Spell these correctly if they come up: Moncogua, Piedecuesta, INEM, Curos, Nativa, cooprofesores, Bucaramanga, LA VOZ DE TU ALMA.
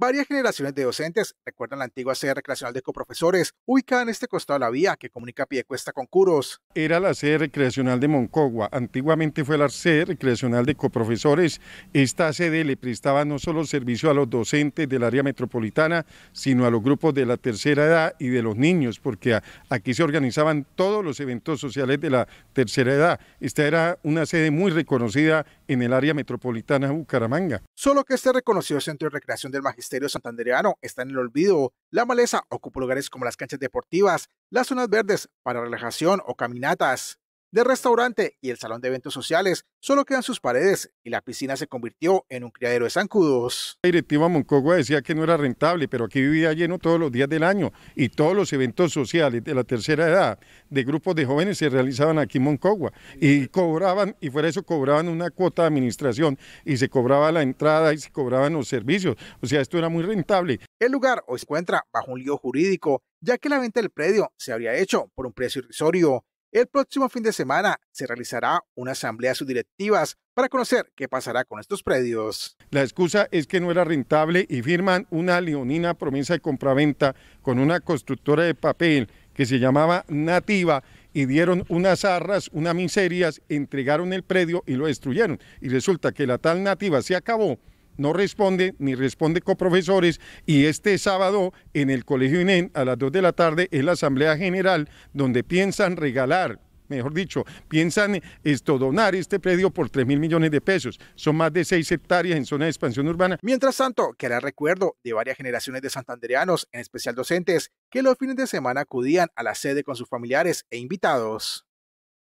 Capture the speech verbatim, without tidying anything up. Varias generaciones de docentes recuerdan la antigua sede recreacional de Coprofesores, ubicada en este costado de la vía que comunica Piedecuesta con Curos. Era la sede recreacional de Moncogua, antiguamente fue la sede recreacional de Coprofesores. Esta sede le prestaba no solo servicio a los docentes del área metropolitana, sino a los grupos de la tercera edad y de los niños, porque aquí se organizaban todos los eventos sociales de la tercera edad. Esta era una sede muy reconocida en el área metropolitana de Bucaramanga. Solo que este reconocido centro de recreación del magisterio El santandereano está en el olvido. La maleza ocupa lugares como las canchas deportivas, las zonas verdes para relajación o caminatas, del restaurante y el salón de eventos sociales. Solo quedan sus paredes y la piscina se convirtió en un criadero de zancudos. La directiva Moncogua decía que no era rentable, pero aquí vivía lleno todos los días del año y todos los eventos sociales de la tercera edad, de grupos de jóvenes, se realizaban aquí en Moncogua y cobraban, y fuera eso cobraban una cuota de administración y se cobraba la entrada y se cobraban los servicios. O sea, esto era muy rentable. El lugar hoy se encuentra bajo un lío jurídico, ya que la venta del predio se habría hecho por un precio irrisorio. El próximo fin de semana se realizará una asamblea de sus directivas para conocer qué pasará con estos predios. La excusa es que no era rentable y firman una leonina promesa de compraventa con una constructora de papel que se llamaba Nativa, y dieron unas arras, unas miserias, entregaron el predio y lo destruyeron. Y resulta que la tal Nativa se acabó. No responde, ni responde Coprofesores, y este sábado en el colegio I N E M a las dos de la tarde es la asamblea general donde piensan regalar, mejor dicho, piensan esto, donar este predio por tres mil millones de pesos. Son más de seis hectáreas en zona de expansión urbana. Mientras tanto, queda recuerdo de varias generaciones de santandereanos, en especial docentes, que los fines de semana acudían a la sede con sus familiares e invitados.